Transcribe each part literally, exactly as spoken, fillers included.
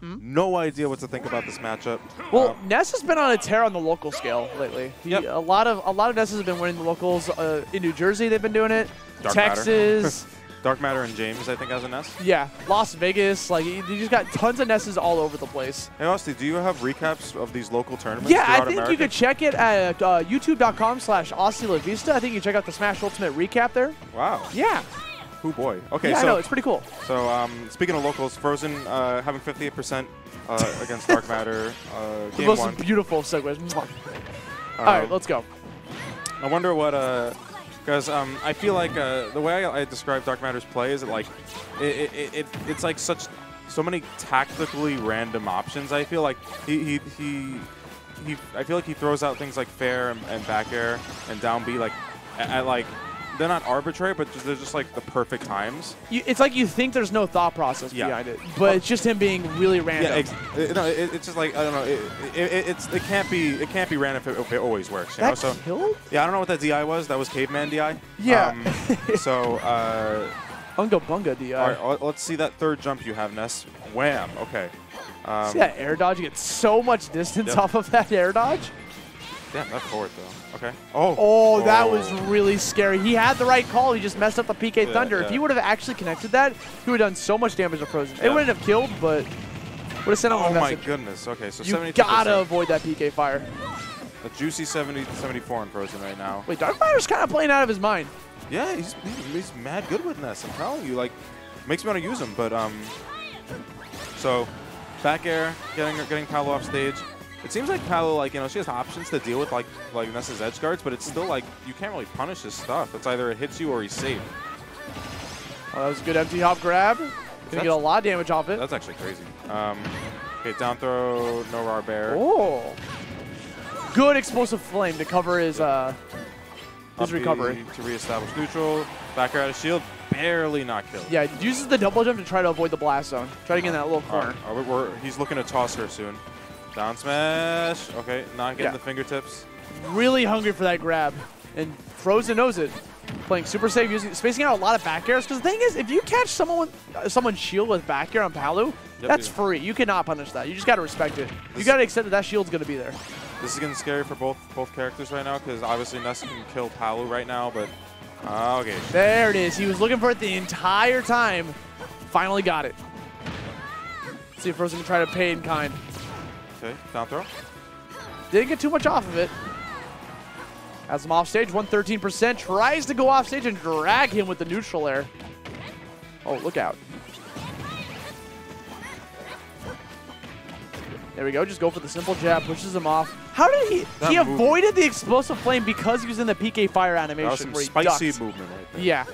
Hmm? No idea what to think about this matchup. Well, um, Ness has been on a tear on the local scale lately. He, yep. A lot of a lot of Ness has been winning the locals. Uh, in New Jersey, they've been doing it. Dark Texas. Matter. Dark Matter and James, I think, has a Ness. Yeah, Las Vegas. Like, you just got tons of Nesses all over the place. Hey, Austy, do you have recaps of these local tournaments? Yeah, I think America? You could check it at uh, YouTube dot com slash Austy La Vista. I think you can check out the Smash Ultimate recap there. Wow. Yeah. Oh boy. Okay, yeah, so I know. It's pretty cool. So um, speaking of locals, Frozen uh, having fifty-eight percent uh, against Dark Matter. Uh, game one. Those are beautiful segues. Um, All right, let's go. I wonder what, because uh, um, I feel like uh, the way I, I describe Dark Matter's play is that, like it, it, it it's like such so many tactically random options. I feel like he he. he, he I feel like he throws out things like fair and, and back air and down B like at, at like. They're not arbitrary, but they're just like the perfect times. You, it's like you think there's no thought process yeah. behind it, but oh. it's just him being really random. Yeah, ex it, no, it, it's just like I don't know. It, it, it, it's it can't be it can't be random if it, if it always works. You that know? So, killed? Yeah, I don't know what that D I was. That was Caveman D I. Yeah. Um, so. Uh, Unga bunga D I. All right, let's see that third jump you have, Ness. Wham. Okay. Um, see that air dodge? You get so much distance yep. off of that air dodge. Damn, that's forward though. Okay. Oh. Oh, that oh. was really scary. He had the right call. He just messed up the P K yeah, Thunder. Yeah. If he would have actually connected that, he would have done so much damage to Frozen. Yeah. It wouldn't have killed, but would have sent out oh a message. Oh my goodness. Okay, so you gotta avoid that P K fire. A juicy seventy, seventy-four in Frozen right now. Wait, Dark Matter's kind of playing out of his mind. Yeah, he's, he's mad good with Ness. I'm telling you, like, makes me want to use him. But um, so back air, getting getting Palo off stage. It seems like Palo, like, you know, she has options to deal with, like, like Ness's edge guards, but it's still, like, you can't really punish his stuff. It's either it hits you or he's safe. Oh, that was a good empty hop grab. Gonna get a lot of damage off it. That's actually crazy. Um, okay, down throw, no raw bear. Oh. Good explosive flame to cover his, uh, his recovery. To reestablish neutral. Back out of shield. Barely not killed. Yeah, uses the double jump to try to avoid the blast zone. Try to get in that little corner. All right, we're, he's looking to toss her soon. Down smash. Okay, not getting yeah. the fingertips. Really hungry for that grab, and Frozen knows it. Playing super safe, using spacing out a lot of back airs. Because the thing is, if you catch someone, uh, someone's shield with back air on Palu, yep, that's yeah. free. You cannot punish that. You just got to respect it. This you got to accept that that shield's gonna be there. This is getting scary for both both characters right now because obviously Ness can kill Palu right now, but uh, okay. There it is. He was looking for it the entire time. Finally got it. Let's see if Frozen can try to pay in kind. Okay, down throw. Didn't get too much off of it. Has him off stage, one thirteen percent. Tries to go off stage and drag him with the neutral air. Oh, look out. There we go, just go for the simple jab, pushes him off. How did he, that he movement. avoided the explosive flame because he was in the P K fire animation. That was some where he spicy ducked. movement right there. Yeah.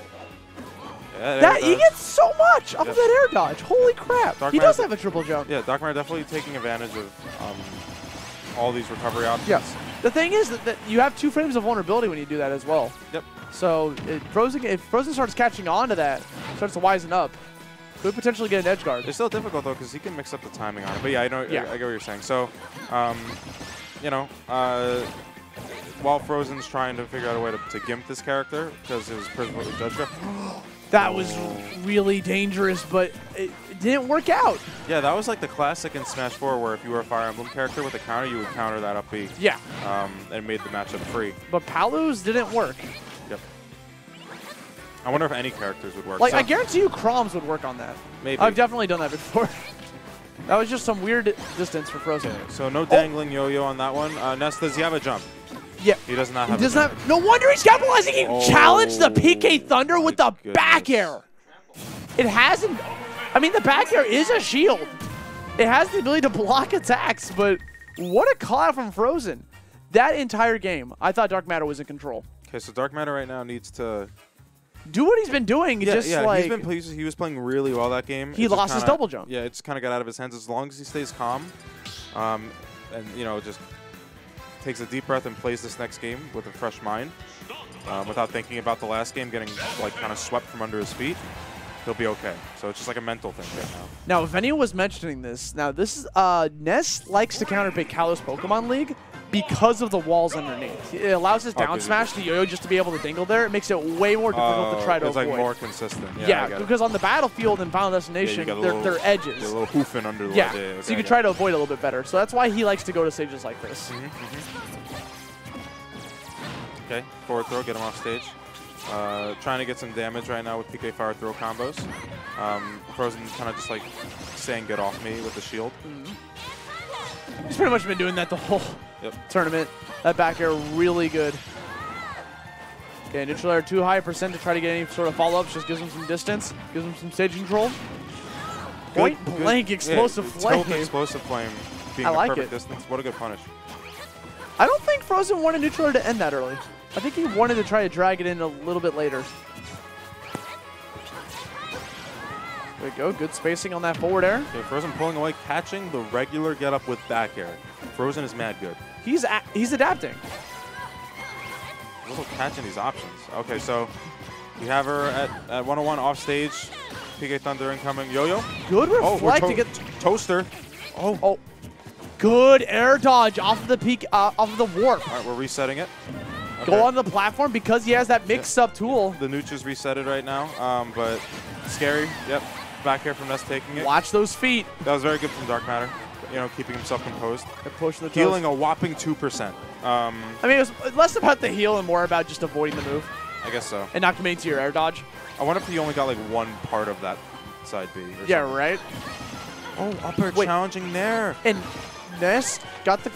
Yeah, that, he gets so much off yes. of that air dodge. Holy crap. Dark he Matter, does have a triple jump. Yeah, Dark Matter definitely taking advantage of um, all these recovery options. Yes. The thing is that, that you have two frames of vulnerability when you do that as well. Yep. So it, Frozen, if Frozen starts catching on to that, starts to wisen up, could potentially get an edge guard. It's still difficult, though, because he can mix up the timing on it. But yeah, I know. Yeah. I, I get what you're saying. So, um, you know, uh, while Frozen's trying to figure out a way to, to gimp this character because his Prismatic Judge Grip. That was really dangerous, but it, it didn't work out. Yeah, that was like the classic in Smash four where if you were a Fire Emblem character with a counter, you would counter that up B. Yeah. Um, and made the matchup free. But Palu's didn't work. Yep. I wonder if any characters would work. Like, so. I guarantee you Kroms would work on that. Maybe. I've definitely done that before. That was just some weird distance for Frozen. Okay, so no dangling yo-yo oh. on that one. Uh, Ness, does he have a jump? Yeah. He does not have he does not have, No wonder he's capitalizing. He oh, challenged the P K Thunder with the goodness. back air. It hasn't. I mean, the back air is a shield. It has the ability to block attacks, but what a call out from Frozen. That entire game, I thought Dark Matter was in control. Okay, so Dark Matter right now needs to do what he's been doing. Yeah, just yeah. Like, he's been pleased. He was playing really well that game. He it's lost kinda, his double jump. Yeah, it's kind of got out of his hands. As long as he stays calm um, and, you know, just takes a deep breath and plays this next game with a fresh mind, um, without thinking about the last game getting like kind of swept from under his feet. He'll be okay. So it's just like a mental thing right now. Now, Venia was mentioning this. Now, this is uh, Ness likes to counterpick Kalos Pokemon League, because of the walls underneath. It allows his down smash, the yo-yo, just to be able to dingle there. It makes it way more difficult uh, to try to it's avoid. It's like more consistent. Yeah, yeah because it. on the battlefield in Final Destination, yeah, they're, little, they're edges. They're a little hoofing under the yeah. Edge. Okay, so you can try to avoid a little bit better. So that's why he likes to go to stages like this. Mm-hmm, mm-hmm. Okay, forward throw, get him off stage. Uh, trying to get some damage right now with P K fire throw combos. Um, Frozen kind of just like saying get off me with the shield. Mm-hmm. He's pretty much been doing that the whole yep. tournament. That back air really good. Okay, neutral air too high percent to try to get any sort of follow-ups. Just gives him some distance, gives him some stage control. Good, Point good. blank explosive yeah, flame. Explosive flame being I like perfect it. distance. What a good punish. I don't think Frozen wanted neutral air to end that early. I think he wanted to try to drag it in a little bit later. There we go. Good spacing on that forward air. Okay, Frozen pulling away, catching the regular get up with back air. Frozen is mad good. He's a he's adapting. A little catching these options. Okay, so we have her at, at one oh one off stage. P K Thunder incoming. Yo-yo. Good reflect oh, to, to get toaster. Oh. Oh. Good air dodge off of the peak uh, off of the warp. All right, we're resetting it. Okay. Go on the platform because he has that mix-up yeah. tool. The nooch is resetted right now, um, but scary. Yep, back air from Ness taking it. Watch those feet. That was very good from Dark Matter. You know, keeping himself composed. The Healing toes. a whopping two percent. Um, I mean, it was less about the heal and more about just avoiding the move. I guess so. And not committing to your air dodge. I wonder if he only got like one part of that side B. Or yeah, something. right. Oh, up air challenging there. And Ness got the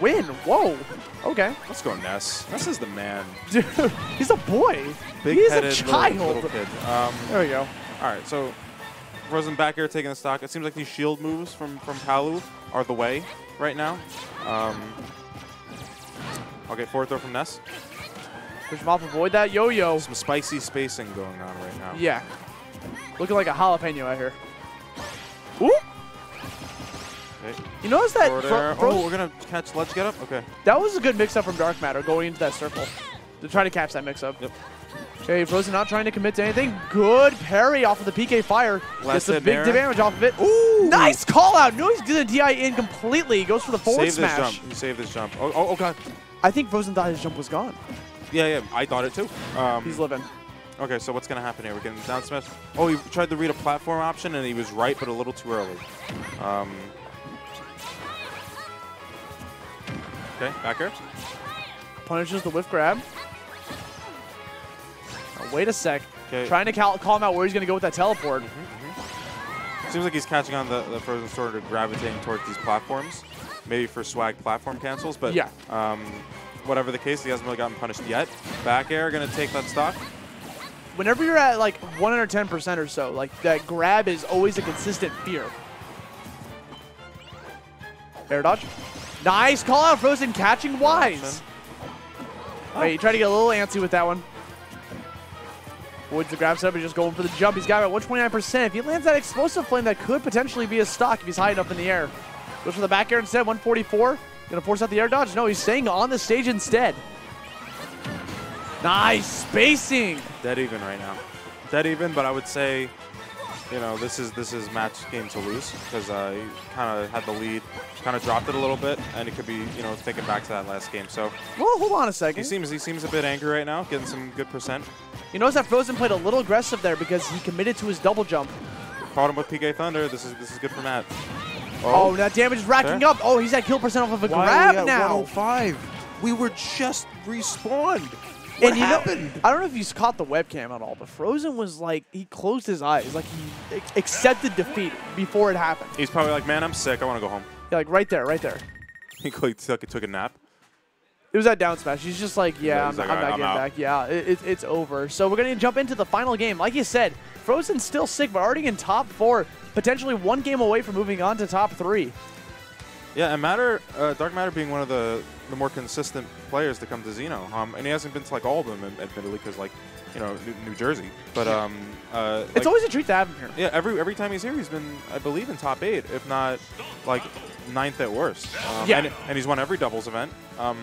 win. Whoa. Okay. Let's go, Ness. Ness is the man. Dude, he's a boy. He's a child. Little, little kid. Um, there we go. All right, so Frozen back air taking the stock. It seems like these shield moves from, from Palu are the way right now. Um, okay, forward throw from Ness. Push him off, avoid that yo-yo. Some spicy spacing going on right now. Yeah. Looking like a jalapeno out here. Ooh! Okay. You notice that? Oh, we're gonna catch Ledge get up. Okay. That was a good mix-up from Dark Matter going into that circle to try to catch that mix-up. Yep. Okay, Frozen not trying to commit to anything. Good parry off of the P K fire. Gets some big damage off of it. Ooh! Nice call out. No, he's gonna D I in completely. He goes for the forward smash. Save this jump. He saved this jump. Oh, oh, oh, god. I think Frozen thought his jump was gone. Yeah, yeah, I thought it too. Um, he's living. Okay, so what's gonna happen here? We're getting down smash. Oh, he tried to read a platform option and he was right, but a little too early. Um. Okay, back air. Punishes the whiff grab. Now, wait a sec. Kay. Trying to cal call him out where he's going to go with that teleport. Mm-hmm, mm-hmm. Seems like he's catching on the, the Frozen Sword of gravitating towards these platforms. Maybe for swag platform cancels, but yeah. um, whatever the case, he hasn't really gotten punished yet. Back air, going to take that stock. Whenever you're at like one hundred ten percent or so, like that grab is always a consistent fear. Air dodge. Nice call out, Frozen catching wise. Oh. Wait, you try to get a little antsy with that one. Woods the grab setup, he's just going for the jump. He's got it at one twenty-nine percent. If he lands that explosive flame, that could potentially be a stock if he's high enough in the air. Goes for the back air instead, one forty-four. Gonna force out the air dodge. No, he's staying on the stage instead. Nice spacing. Dead even right now. Dead even, but I would say, you know, this is this is match game to lose because uh, he kind of had the lead, kind of dropped it a little bit, and it could be, you know, thinking back to that last game. So, well, hold on a second. He seems he seems a bit angry right now, getting some good percent. You notice that Frozen played a little aggressive there because he committed to his double jump. Caught him with P K Thunder. This is this is good for Matt. Oh, oh that damage is racking there. up. Oh, he's at kill percent off of a Why grab are we at now. one oh five. We were just respawned. What and happened? You know, I don't know if he's caught the webcam at all, but Frozen was like, he closed his eyes. Like, he accepted defeat before it happened. He's probably like, man, I'm sick. I want to go home. Yeah, like, right there, right there. He took, took a nap. It was that down smash. He's just like, yeah, yeah I'm, like, I'm right, not I'm getting out. back. Yeah, it, it, it's over. So we're going to jump into the final game. Like you said, Frozen's still sick, but already in top four, potentially one game away from moving on to top three. Yeah, and Matter, uh, Dark Matter being one of the, the more consistent players to come to Xeno. Um, and he hasn't been to like all of them, admittedly, because like, you know, New, New Jersey. But um, uh, it's like, always a treat to have him here. Yeah, every every time he's here, he's been, I believe, in top eight, if not like ninth at worst. Um, yeah. And, and he's won every doubles event. Um,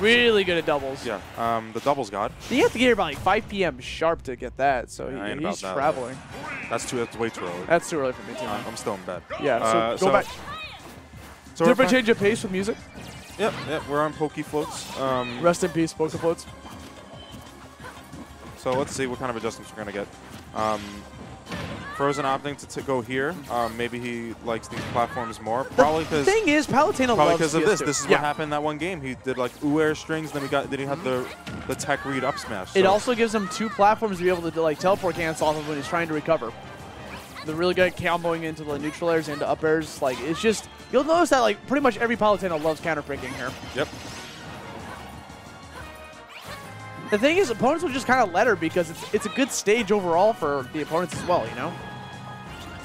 really good at doubles. Yeah, um, the doubles god. So you have to get here by like five P M sharp to get that. So he, yeah, he's that, traveling. Though. That's too. That's way too early. That's too early for me too. Uh, I'm still in bed. Yeah. So uh, go so back. So different change of pace with music. Yep, yep, we're on Poke Floats. Um, Rest in peace, Poke Floats. So let's see what kind of adjustments we're going to get. Um, Frozen opting to t go here. Um, maybe he likes these platforms more. Probably because thing is, Palutena probably because of this. This is yeah. what happened that one game. He did like ooh air strings, then he got then he had the the tech read up smash. So. It also gives him two platforms to be able to like teleport cancel off of when he's trying to recover. They're really good at comboing into the neutral airs, into up airs. Like it's just you'll notice that like pretty much every Palutena loves counter breaking here. Yep. The thing is, opponents will just kind of let her because it's, it's a good stage overall for the opponents as well, you know?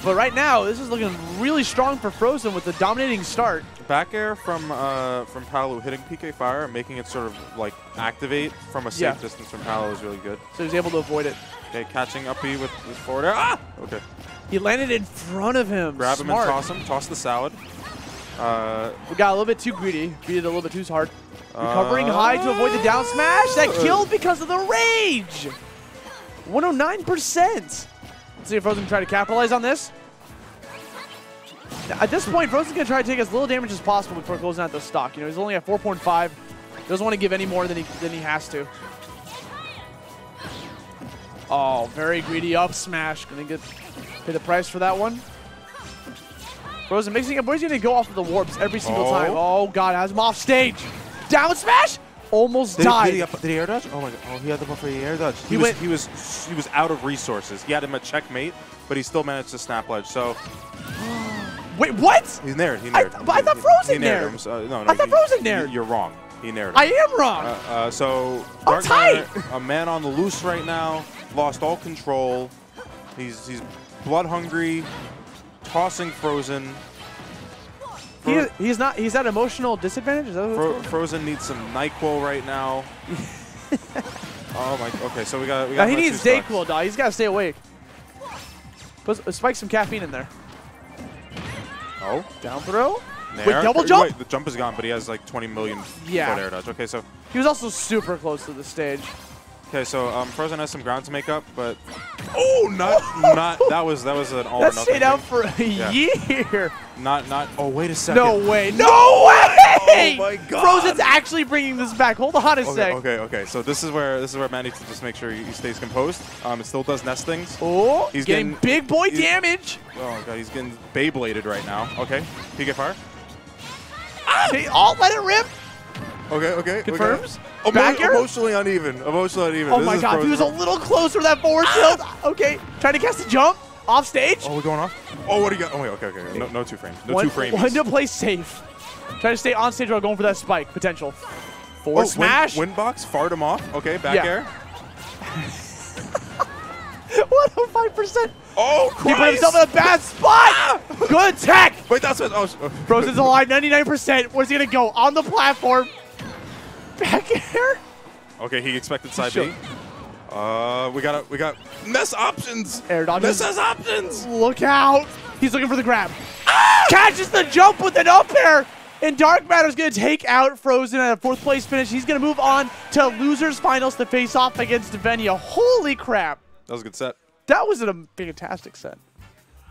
But right now, this is looking really strong for Frozen with the dominating start. Back air from uh, from Palu hitting P K Fire and making it sort of like activate from a safe yeah. distance from Palu is really good. So he's able to avoid it. Okay, catching up B with his forward air. Ah! Okay. He landed in front of him. Grab Smart. him and toss him. Toss the salad. Uh, we got a little bit too greedy. Beat it a little bit too hard. Recovering uh, high to avoid the down smash. That killed because of the rage. one oh nine percent. Let's see if Frozen can try to capitalize on this. At this point, Frozen's going to try to take as little damage as possible before closing out the stock. You know, he's only at four point five. Doesn't want to give any more than he, than he has to. Oh, very greedy up smash. Going to get pay the price for that one. Frozen mixing up. Where's he going to go off of the warps every single oh. time? Oh, God. Has him off stage. Down smash! Almost did died. He, did, he, did he air dodge? Oh my god! Oh, he had the buffer. He air dodge. He, he was went. he was he was out of resources. He had him at checkmate, but he still managed to snap ledge. So wait, what? He nared. He nared. I, but I thought Frozen nared. Him. So, no, no, I thought he, Frozen nared. You're wrong. He nared. I am wrong. Uh, uh, so Dark Matter, a man on the loose right now, lost all control. He's he's blood hungry, tossing Frozen. He, he's not. He's at emotional disadvantage. Is that what Fro Frozen needs some NyQuil right now. Oh my. Okay, so we got. We got he needs DayQuil, dog. He's got to stay awake. Put, uh, spike some caffeine in there. Oh. Down throw. Nair. Wait, double jump. Wait, the jump is gone, but he has like twenty million. Yeah. Air dodge. Okay, so. He was also super close to the stage. Okay, so um, Frozen has some ground to make up, but. Oh, not not. That was that was an all that or nothing. That stayed out for a yeah. year. Not, not, oh, wait a second. No way, no, no way! Oh my god. Frozen's actually bringing this back. Hold on a okay, sec. Okay, okay, so this is where, this is where Matt needs to just make sure he, he stays composed. Um, it still does Ness things. Oh, he's getting, getting big boy damage. Oh god, he's getting Beybladed right now. Okay, P K Fire. Ah, okay, all let it rip. Okay, okay. Confirms. Okay. Back air? Emotionally uneven, emotionally uneven. Oh this my god, Frozen. He was a little closer to that forward tilt. Ah. Okay, trying to catch the jump. Off stage? Oh, we're going off? Oh, what do you got? Oh, wait, okay, okay, okay. No, no two frames. No one, two frames. One to play safe. Try to stay on stage while going for that spike. Potential. Four oh, smash. Win, win box, fart him off. Okay, back yeah. air. What a five percent. Oh, Christ. He put himself in a bad spot. Good tech. Wait, that's what. Oh, oh. Frozen's alive, ninety-nine percent. Where's he going to go? On the platform. Back air? Okay, he expected side sure. B. Uh, we got we got Ness options. Air dodges. Ness has options. Look out! He's looking for the grab. Ah! Catches the jump with an up air, and Dark Matter's gonna take out Frozen at a fourth place finish. He's gonna move on to losers finals to face off against Venia. Holy crap! That was a good set. That was a fantastic set.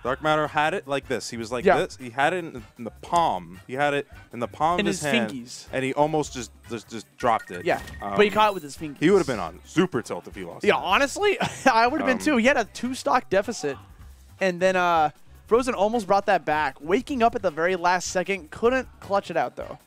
Dark Matter had it like this. He was like yeah. this. He had it in the palm. He had it in the palm in of his, his hand. Fingies. And he almost just just, just dropped it. Yeah, um, but he caught it with his fingies. He would have been on super tilt if he lost. Yeah, it. honestly, I would have um, been too. He had a two-stock deficit. And then uh, Frozen almost brought that back. Waking up at the very last second, couldn't clutch it out, though.